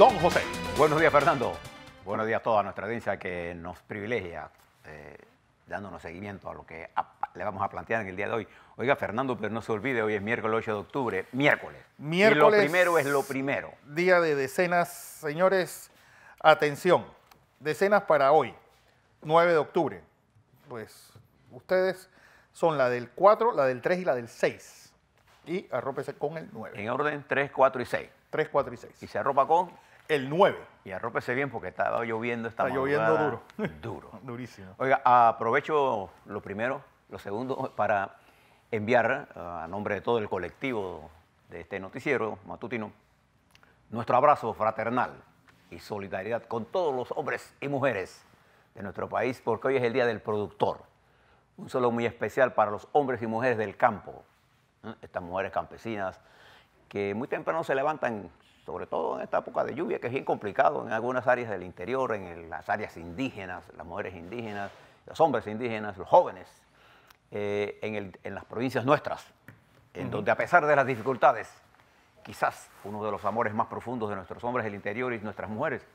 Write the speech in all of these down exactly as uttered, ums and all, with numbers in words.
Don José. Buenos días, Fernando. Buenos días a toda nuestra audiencia que nos privilegia eh, dándonos seguimiento a lo que a, le vamos a plantear en el día de hoy. Oiga, Fernando, pero no se olvide, hoy es miércoles ocho de octubre, miércoles. Miércoles. Y lo primero es lo primero. Día de decenas, señores, atención, decenas para hoy, nueve de octubre. Pues ustedes son la del cuatro, la del tres y la del seis. Y arrópese con el nueve. En orden tres, cuatro y seis. tres, cuatro y seis. Y se arropa con el nueve. Y arrópese bien porque estaba lloviendo esta mañana. Está lloviendo duro. Duro. Durísimo. Oiga, aprovecho lo primero, lo segundo, para enviar a nombre de todo el colectivo de este noticiero matutino nuestro abrazo fraternal y solidaridad con todos los hombres y mujeres de nuestro país, porque hoy es el Día del Productor. Un saludo muy especial para los hombres y mujeres del campo, ¿eh? Estas mujeres campesinas que muy temprano se levantan, sobre todo en esta época de lluvia, que es bien complicado en algunas áreas del interior, en el, las áreas indígenas, las mujeres indígenas, los hombres indígenas, los jóvenes, eh, en, el, en las provincias nuestras, en uh-huh. donde a pesar de las dificultades, quizás uno de los amores más profundos de nuestros hombres del interior y nuestras mujeres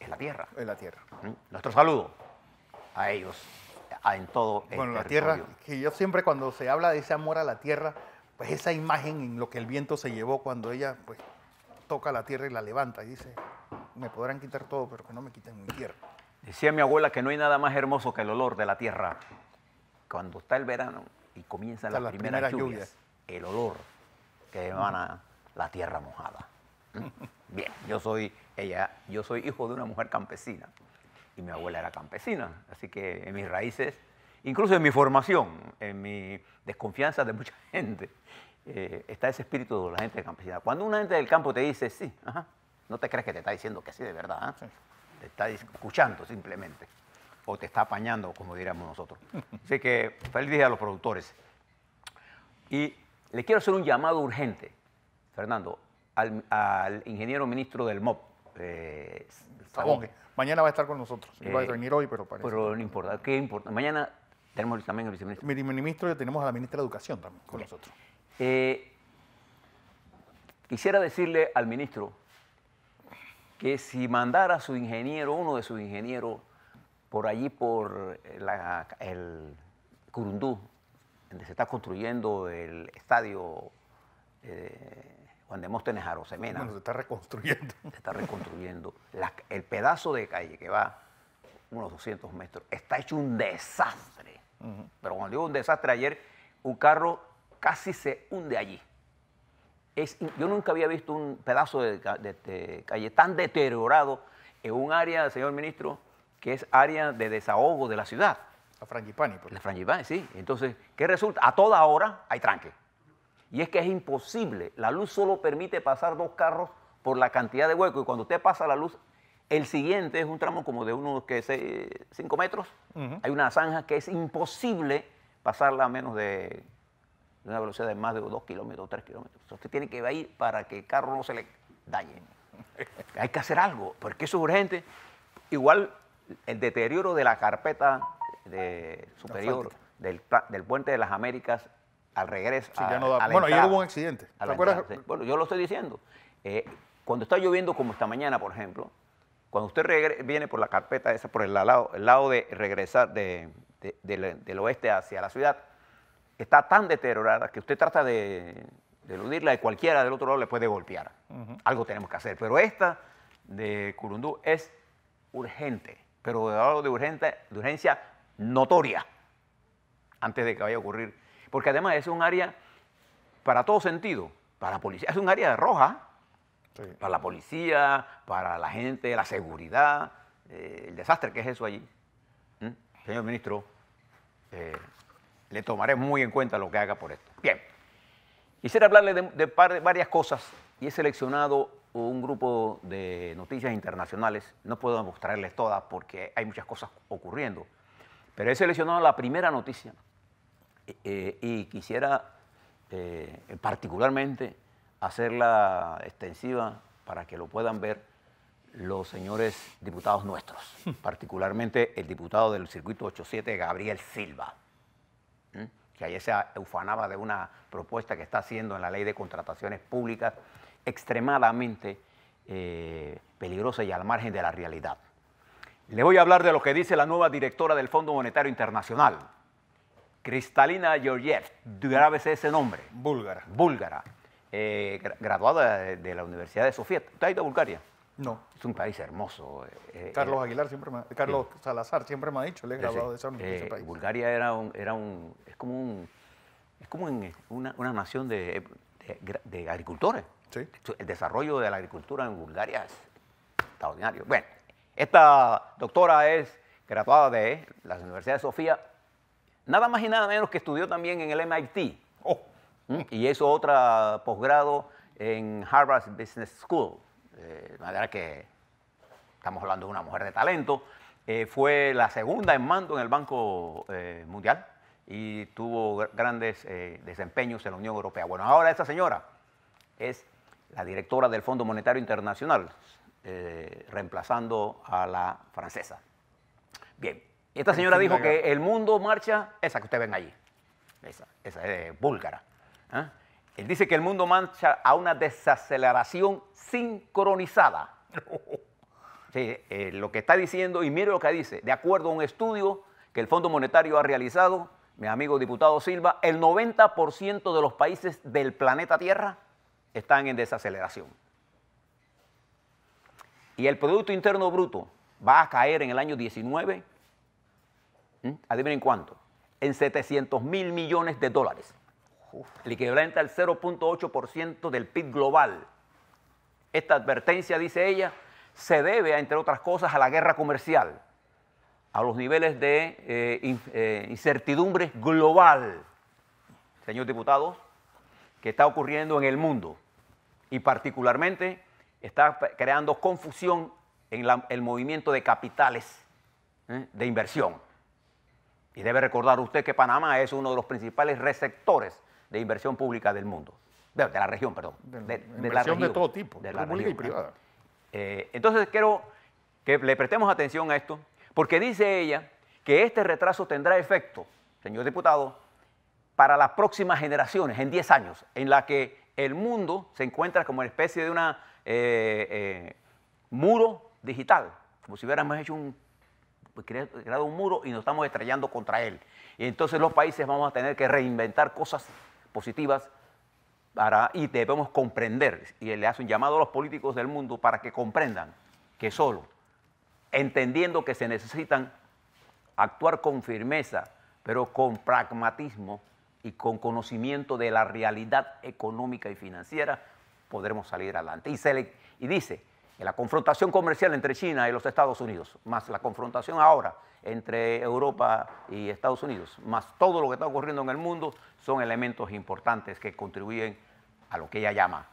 es la tierra. Es la tierra. ¿Mm? Nuestro saludo a ellos, a, en todo el bueno, territorio. La tierra, que yo siempre cuando se habla de ese amor a la tierra, pues esa imagen en lo que el viento se llevó cuando ella, pues, toca la tierra y la levanta y dice, me podrán quitar todo, pero que no me quiten mi tierra. Decía mi abuela que no hay nada más hermoso que el olor de la tierra. Cuando está el verano y comienzan las, las primeras, primeras lluvias, lluvias, el olor que emana uh-huh. la tierra mojada. Bien, yo soy ella, yo soy hijo de una mujer campesina y mi abuela era campesina, así que en mis raíces, incluso en mi formación, en mi desconfianza de mucha gente, Eh, está ese espíritu de la gente campesina. Cuando una gente del campo te dice sí, ajá, no te crees que te está diciendo que sí de verdad, ¿eh? Sí. Te está escuchando simplemente, o te está apañando, como diríamos nosotros. Así que feliz día a los productores. Y le quiero hacer un llamado urgente, Fernando, al, al ingeniero ministro del M O P. Eh, Sabón. Mañana va a estar con nosotros. Eh, Iba a venir hoy, pero parece. Pero no importa, ¿qué importa? Mañana tenemos también al viceministro. Mi ministro, tenemos a la ministra de Educación también con okay. nosotros. Eh, quisiera decirle al ministro que si mandara a su ingeniero, uno de sus ingenieros, por allí por la, el Curundú, donde se está construyendo el estadio eh, Juan Demóstenes Arosemena. Bueno, se está reconstruyendo. Se está reconstruyendo. La, el pedazo de calle que va unos doscientos metros, está hecho un desastre. Uh-huh. Pero cuando digo un desastre, ayer un carro casi se hunde allí. Es, yo nunca había visto un pedazo de, de, de calle tan deteriorado en un área, señor ministro, que es área de desahogo de la ciudad. La Frangipani. Por la Frangipani, sí. Entonces, ¿qué resulta? A toda hora hay tranque. Y es que es imposible. La luz solo permite pasar dos carros por la cantidad de hueco. Y cuando usted pasa la luz, el siguiente es un tramo como de unos cinco metros. Uh-huh. Hay una zanja que es imposible pasarla a menos de... de una velocidad de más de dos kilómetros, tres kilómetros. Usted tiene que ir para que el carro no se le dañe. Hay que hacer algo, porque eso es urgente. Igual el deterioro de la carpeta de superior del, del Puente de las Américas al regreso. Sí, a, ya no da, bueno, ayer hubo un accidente. ¿Te acuerdas? Bueno, yo lo estoy diciendo. Eh, cuando está lloviendo como esta mañana, por ejemplo, cuando usted regre, viene por la carpeta esa, por el lado, el lado de regresar de, de, de, del, del oeste hacia la ciudad, está tan deteriorada que usted trata de, de eludirla y cualquiera del otro lado le puede golpear. Uh-huh. Algo tenemos que hacer. Pero esta de Curundú es urgente, pero de algo de, urgente, de urgencia notoria antes de que vaya a ocurrir. Porque además es un área para todo sentido, para la policía. Es un área roja sí. para la policía, para la gente, la seguridad, eh, el desastre que es eso allí. ¿Mm? Señor ministro, eh, le tomaré muy en cuenta lo que haga por esto. Bien, quisiera hablarle de, de, par, de varias cosas y he seleccionado un grupo de noticias internacionales. No puedo mostrarles todas porque hay muchas cosas ocurriendo, pero he seleccionado la primera noticia eh, y quisiera eh, particularmente hacerla extensiva para que lo puedan ver los señores diputados nuestros, particularmente el diputado del circuito ochenta y siete, Gabriel Silva, que ayer se ufanaba de una propuesta que está haciendo en la ley de contrataciones públicas extremadamente eh, peligrosa y al margen de la realidad. Le voy a hablar de lo que dice la nueva directora del Fondo Monetario Internacional, Kristalina Georgieva, grábese ese nombre. Búlgara. Búlgara, eh, graduada de, de la Universidad de Sofía. ¿Usted ha ido a Bulgaria? No. Es un país hermoso. Eh, Carlos eh, Aguilar siempre, me, Carlos eh, Salazar siempre me ha dicho, le he graduado eh, de, esa, de ese eh, país. Bulgaria era un, era un, es como un, es como un, una, una nación de, de, de agricultores. Sí. El desarrollo de la agricultura en Bulgaria es extraordinario. Bueno, esta doctora es graduada de la Universidad de Sofía, nada más y nada menos que estudió también en el M I T. Oh. Y hizo otro posgrado en Harvard Business School. Eh, de manera que estamos hablando de una mujer de talento. Eh, fue la segunda en mando en el Banco eh, Mundial y tuvo grandes eh, desempeños en la Unión Europea. Bueno, ahora esta señora es la directora del Fondo Monetario Internacional, eh, reemplazando a la francesa. Bien, esta señora dijo que el mundo marcha, esa que ustedes ven allí, esa, esa es búlgara, ¿eh? Él dice que el mundo marcha a una desaceleración sincronizada. Sí, eh, lo que está diciendo, y mire lo que dice, de acuerdo a un estudio que el Fondo Monetario ha realizado, mi amigo diputado Silva, el noventa por ciento de los países del planeta Tierra están en desaceleración. Y el Producto Interno Bruto va a caer en el año diecinueve, ¿eh? Adivinen cuánto, en setecientos mil millones de dólares. El equivalente al cero punto ocho por ciento del P I B global. Esta advertencia, dice ella, se debe, entre otras cosas, a la guerra comercial, a los niveles de eh, in, eh, incertidumbre global, señor diputado, que está ocurriendo en el mundo y particularmente está creando confusión en la, el movimiento de capitales, ¿eh? De inversión. Y debe recordar usted que Panamá es uno de los principales receptores de inversión pública del mundo, de, de la región, perdón. De, de, de inversión la región, de todo tipo, de la pública y privada. Eh, entonces quiero que le prestemos atención a esto, porque dice ella que este retraso tendrá efecto, señor diputado, para las próximas generaciones, en diez años, en la que el mundo se encuentra como una especie de una eh, eh, muro digital, como si hubiéramos hecho un, creado un muro y nos estamos estrellando contra él. Y entonces los países vamos a tener que reinventar cosas positivas para, y debemos comprender, y le hace un llamado a los políticos del mundo para que comprendan que solo entendiendo que se necesitan actuar con firmeza, pero con pragmatismo y con conocimiento de la realidad económica y financiera, podremos salir adelante. Y, se le, y dice que la confrontación comercial entre China y los Estados Unidos, más la confrontación ahora entre Europa y Estados Unidos, más todo lo que está ocurriendo en el mundo, son elementos importantes que contribuyen a lo que ella llama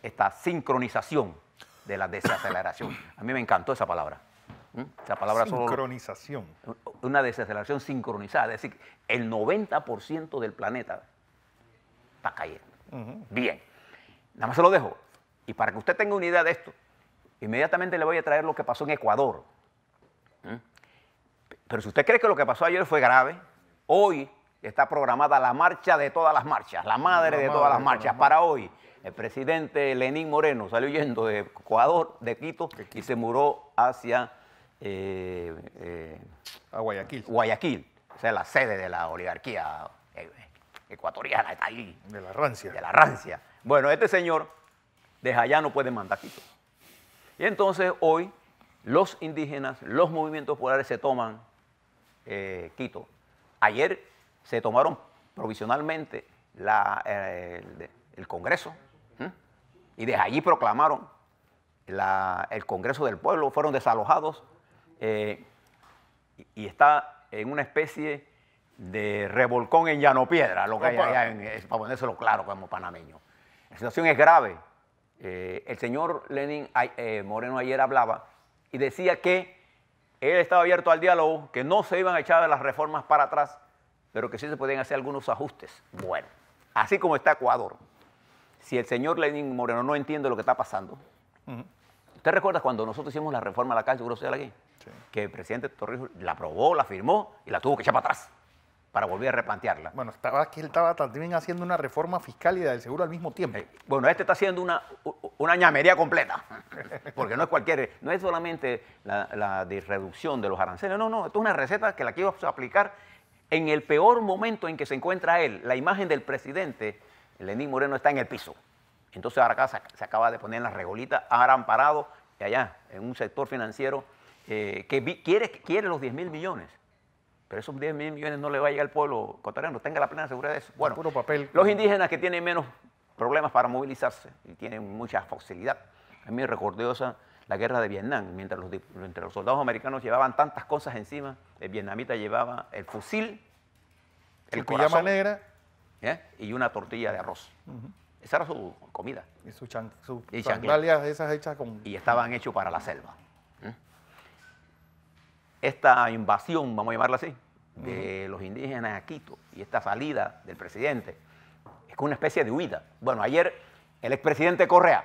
esta sincronización de la desaceleración. A mí me encantó esa palabra. ¿Mm? Esa palabra sincronización. Solo, una desaceleración sincronizada, es decir, el noventa por ciento del planeta está cayendo. Uh-huh. Bien, nada más se lo dejo. Y para que usted tenga una idea de esto, inmediatamente le voy a traer lo que pasó en Ecuador. ¿Mm? Pero si usted cree que lo que pasó ayer fue grave, hoy está programada la marcha de todas las marchas, la madre de todas las marchas. Para hoy, el presidente Lenín Moreno salió yendo de Ecuador, de Quito, y se mudó hacia eh, eh, a Guayaquil. Guayaquil, o sea, la sede de la oligarquía ecuatoriana, está ahí. De la rancia. De la rancia. Bueno, este señor desde allá no puede mandar Quito. Y entonces hoy los indígenas, los movimientos populares se toman Eh, Quito. Ayer se tomaron provisionalmente la, eh, el, el Congreso, ¿eh? Y desde allí proclamaron la, el Congreso del Pueblo, fueron desalojados eh, y, y está en una especie de revolcón en Llano Piedra, lo que hay allá, en, es, para ponérselo claro como panameño. La situación es grave. Eh, el señor Lenín eh, Moreno ayer hablaba y decía que él estaba abierto al diálogo, que no se iban a echar las reformas para atrás, pero que sí se podían hacer algunos ajustes. Bueno, así como está Ecuador, si el señor Lenín Moreno no entiende lo que está pasando, uh-huh. ¿Usted recuerda cuando nosotros hicimos la reforma a la Caja de Seguro Social aquí? Sí. Que el presidente Torrijos la aprobó, la firmó y la tuvo que echar para atrás para volver a replantearla. Bueno, estaba, aquí él estaba también haciendo una reforma fiscal y del seguro al mismo tiempo. Eh, bueno, este está haciendo una, una ñamería completa, porque no es cualquier, no es solamente la, la de reducción de los aranceles, no, no, esto es una receta que la quiero aplicar en el peor momento en que se encuentra él. La imagen del presidente, Lenín Moreno, está en el piso. Entonces ahora acá se, se acaba de poner en la regolita, ahora han parado allá, en un sector financiero eh, que vi, quiere, quiere los diez mil millones. Pero esos diez mil millones no le va a llegar al pueblo ecuatoriano, tenga la plena seguridad de eso. Bueno, puro papel. Los indígenas que tienen menos problemas para movilizarse y tienen mucha facilidad. A mí me recordó esa, la guerra de Vietnam, mientras los, entre los soldados americanos llevaban tantas cosas encima, el vietnamita llevaba el fusil, el corazón, negra, ¿eh? Y una tortilla de arroz. Uh -huh. Esa era su comida. Y sus chan, su sandalias esas hechas con... Y estaban hechos para la selva. Esta invasión, vamos a llamarla así, de los indígenas a Quito y esta salida del presidente, es una especie de huida. Bueno, ayer el expresidente Correa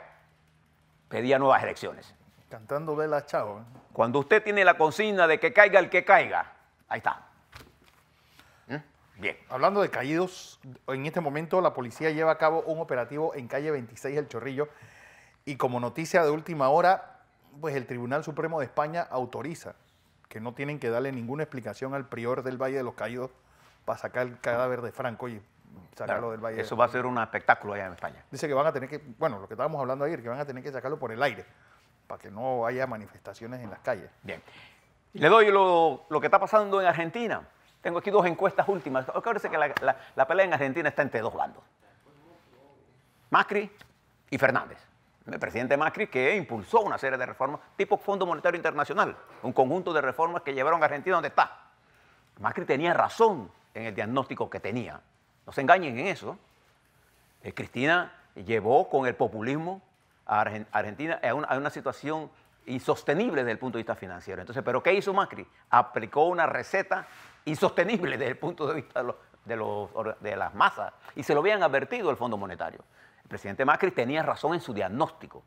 pedía nuevas elecciones. Cantando velas, chao. ¿eh? Cuando usted tiene la consigna de que caiga el que caiga, ahí está. ¿Eh? Bien. Hablando de caídos, en este momento la policía lleva a cabo un operativo en calle veintiséis, El Chorrillo, y como noticia de última hora, pues el Tribunal Supremo de España autoriza que no tienen que darle ninguna explicación al prior del Valle de los Caídos para sacar el cadáver de Franco y sacarlo claro, del Valle. Eso de... va a ser un espectáculo allá en España. Dice que van a tener que, bueno, lo que estábamos hablando ayer, que van a tener que sacarlo por el aire, para que no haya manifestaciones en las calles. Bien. Le doy lo, lo que está pasando en Argentina. Tengo aquí dos encuestas últimas. Acuérdense que la, la, la pelea en Argentina está entre dos bandos. Macri y Fernández. El presidente Macri, que impulsó una serie de reformas tipo Fondo Monetario Internacional, un conjunto de reformas que llevaron a Argentina donde está. Macri tenía razón en el diagnóstico que tenía. No se engañen en eso. Eh, Cristina llevó con el populismo a Argen- Argentina a una, a una situación insostenible desde el punto de vista financiero. Entonces, ¿pero qué hizo Macri? Aplicó una receta insostenible desde el punto de vista de, los, de, los, de las masas. Y se lo habían advertido el Fondo Monetario. El presidente Macri tenía razón en su diagnóstico,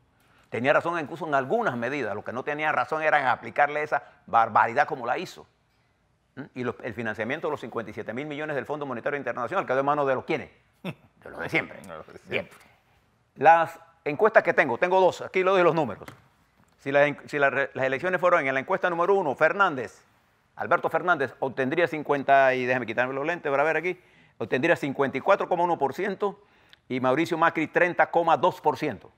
tenía razón incluso en algunas medidas, lo que no tenía razón era en aplicarle esa barbaridad como la hizo. ¿Mm? Y los, el financiamiento de los cincuenta y siete mil millones del Fondo Monetario Internacional quedó en manos de los quienes, de los de siempre. No, los de siempre. Bien. Las encuestas que tengo, tengo dos, aquí le doy los números. Si, la, si la, las elecciones fueron en la encuesta número uno, Fernández, Alberto Fernández obtendría cincuenta, y déjame quitarme los lentes para ver aquí, obtendría cincuenta y cuatro coma uno por ciento. Y Mauricio Macri treinta coma dos por ciento.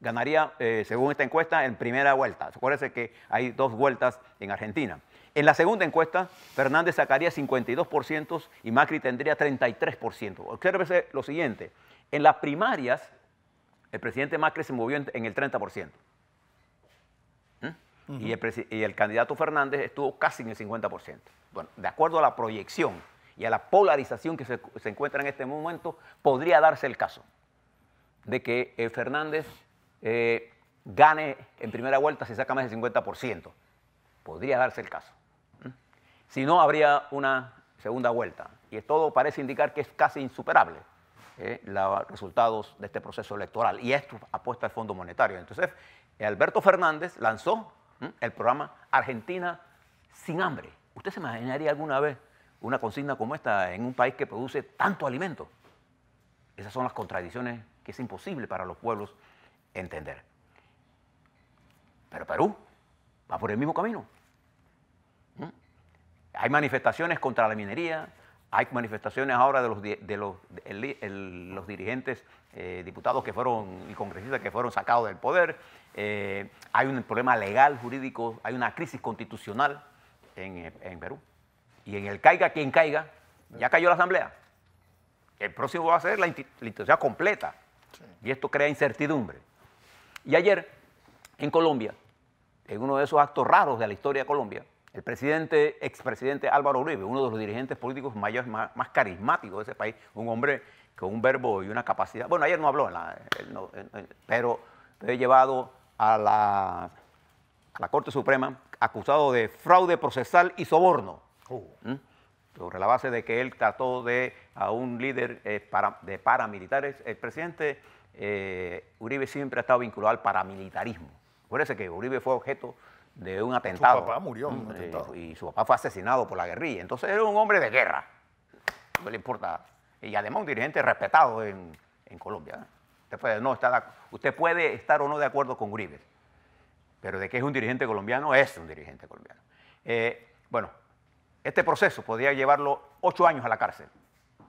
Ganaría, eh, según esta encuesta, en primera vuelta. Acuérdense que hay dos vueltas en Argentina. En la segunda encuesta, Fernández sacaría cincuenta y dos por ciento y Macri tendría treinta y tres por ciento. Obsérvese lo siguiente. En las primarias, el presidente Macri se movió en, en el treinta por ciento. ¿Mm? Uh-huh. y, el y el candidato Fernández estuvo casi en el cincuenta por ciento. Bueno, de acuerdo a la proyección y a la polarización que se, se encuentra en este momento, podría darse el caso de que eh, Fernández eh, gane en primera vuelta si saca más del cincuenta por ciento. Podría darse el caso. ¿Mm? Si no, habría una segunda vuelta. Y todo parece indicar que es casi insuperable eh, los resultados de este proceso electoral. Y esto apuesta al Fondo Monetario. Entonces, Alberto Fernández lanzó ¿Mm? el programa Argentina sin hambre. ¿Usted se imaginaría alguna vez una consigna como esta en un país que produce tanto alimento? Esas son las contradicciones que es imposible para los pueblos entender. Pero Perú va por el mismo camino. ¿Mm? Hay manifestaciones contra la minería, hay manifestaciones ahora de los, de los, de el, el, los dirigentes, eh, diputados que fueron y congresistas que fueron sacados del poder, eh, hay un problema legal, jurídico, hay una crisis constitucional en, en Perú. Y en el caiga quien caiga, ya cayó la asamblea. El próximo va a ser la institución completa. Sí. Y esto crea incertidumbre. Y ayer, en Colombia, en uno de esos actos raros de la historia de Colombia, el presidente, expresidente Álvaro Uribe, uno de los dirigentes políticos mayores, más, más carismáticos de ese país, un hombre con un verbo y una capacidad. Bueno, ayer no habló, en la, en, en, en, pero fue llevado a la, a la Corte Suprema acusado de fraude procesal y soborno. Oh. ¿Mm? Sobre la base de que él trató de a un líder eh, para, de paramilitares. El presidente eh, Uribe siempre ha estado vinculado al paramilitarismo. Acuérdense que Uribe fue objeto de un atentado. Su papá murió en un atentado. Y, y su papá fue asesinado por la guerrilla. Entonces era un hombre de guerra. No le importa. Y además un dirigente respetado en, en Colombia. Usted puede, no está de, usted puede estar o no de acuerdo con Uribe, pero de que es un dirigente colombiano, es un dirigente colombiano. Eh, bueno, este proceso podría llevarlo ocho años a la cárcel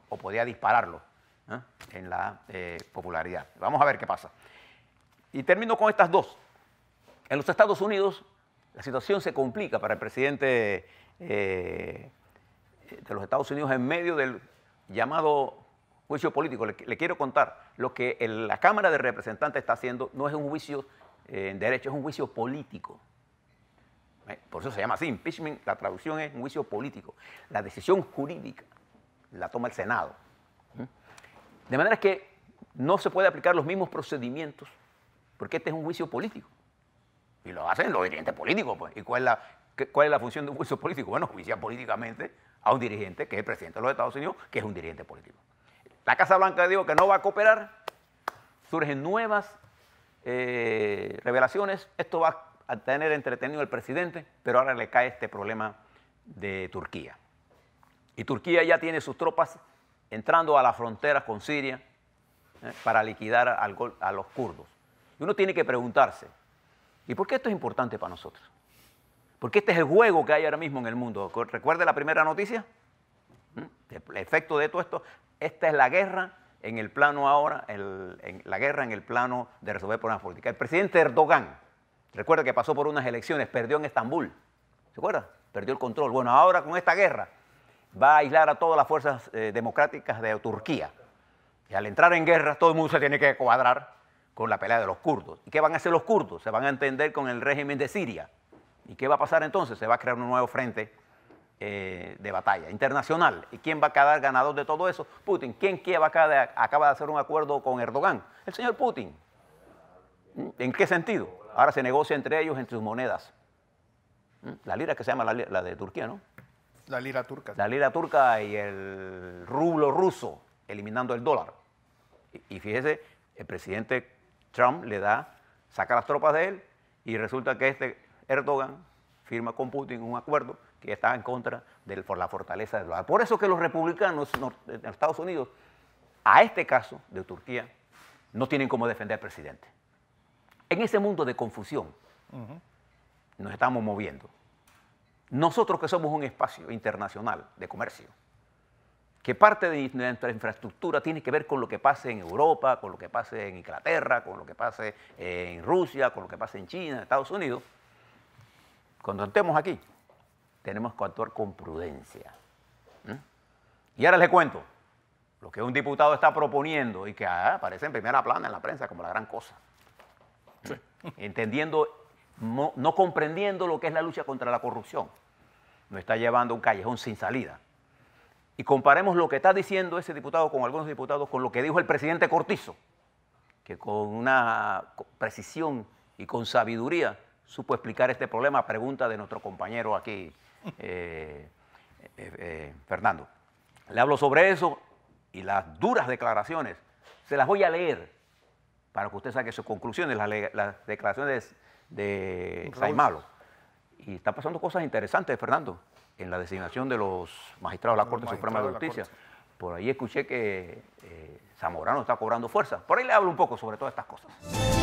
o podría dispararlo, ¿eh?, en la eh, popularidad. Vamos a ver qué pasa. Y termino con estas dos. En los Estados Unidos la situación se complica para el presidente eh, de los Estados Unidos en medio del llamado juicio político. Le, le quiero contar, lo que el, la Cámara de Representantes está haciendo no es un juicio eh, en derecho, es un juicio político. ¿Eh? Por eso se llama así, impeachment, la traducción es un juicio político. La decisión jurídica la toma el Senado. ¿Eh? De manera que no se puede aplicar los mismos procedimientos, porque este es un juicio político. Y lo hacen los dirigentes políticos, pues. ¿Y cuál es la, qué, cuál es la función de un juicio político? Bueno, juiciar políticamente a un dirigente que es el presidente de los Estados Unidos, que es un dirigente político. La Casa Blanca dijo que no va a cooperar, surgen nuevas eh, revelaciones, esto va a tener entretenido al presidente, pero ahora le cae este problema de Turquía. Y Turquía ya tiene sus tropas entrando a las fronteras con Siria eh, para liquidar al, a los kurdos. Y uno tiene que preguntarse, ¿y por qué esto es importante para nosotros? Porque este es el juego que hay ahora mismo en el mundo. ¿Recuerde la primera noticia? El efecto de todo esto, esta es la guerra en el plano ahora, el, en, la guerra en el plano de resolver problemas políticos. El presidente Erdogan, recuerda que pasó por unas elecciones, perdió en Estambul, ¿se acuerda? Perdió el control. Bueno, ahora con esta guerra va a aislar a todas las fuerzas eh, democráticas de Turquía. Y al entrar en guerra, todo el mundo se tiene que cuadrar con la pelea de los kurdos. ¿Y qué van a hacer los kurdos? Se van a entender con el régimen de Siria. ¿Y qué va a pasar entonces? Se va a crear un nuevo frente Eh, de batalla internacional. ¿Y quién va a quedar ganador de todo eso? Putin. ¿Quién va a quedar, acaba de hacer un acuerdo con Erdogan? El señor Putin. ¿En qué sentido? Ahora se negocia entre ellos, entre sus monedas. La lira que se llama la, la de Turquía, ¿no? La lira turca. La lira turca y el rublo ruso, eliminando el dólar. Y, y fíjese, el presidente Trump le da, saca las tropas de él y resulta que este Erdogan firma con Putin un acuerdo que estaba en contra de la fortaleza del dólar. Por eso que los republicanos en Estados Unidos, a este caso de Turquía, no tienen cómo defender al presidente. En ese mundo de confusión uh-huh. nos estamos moviendo. Nosotros que somos un espacio internacional de comercio, que parte de nuestra infraestructura tiene que ver con lo que pase en Europa, con lo que pase en Inglaterra, con lo que pase en Rusia, con lo que pase en China, en Estados Unidos, cuando estemos aquí, tenemos que actuar con prudencia. ¿Mm? Y ahora les cuento lo que un diputado está proponiendo y que ah, aparece en primera plana en la prensa como la gran cosa. ¿Mm? Sí. Entendiendo, no, no comprendiendo lo que es la lucha contra la corrupción. Nos está llevando a un callejón sin salida. Y comparemos lo que está diciendo ese diputado con algunos diputados con lo que dijo el presidente Cortizo, que con una precisión y con sabiduría supo explicar este problema, pregunta de nuestro compañero aquí, eh, eh, eh, Fernando. Le hablo sobre eso y las duras declaraciones. Se las voy a leer para que usted saque sus conclusiones, las, las declaraciones de Saimalo. Y está pasando cosas interesantes, Fernando, en la designación de los magistrados de la Corte Suprema de Justicia. Por ahí escuché que eh, Zamorano está cobrando fuerza. Por ahí le hablo un poco sobre todas estas cosas.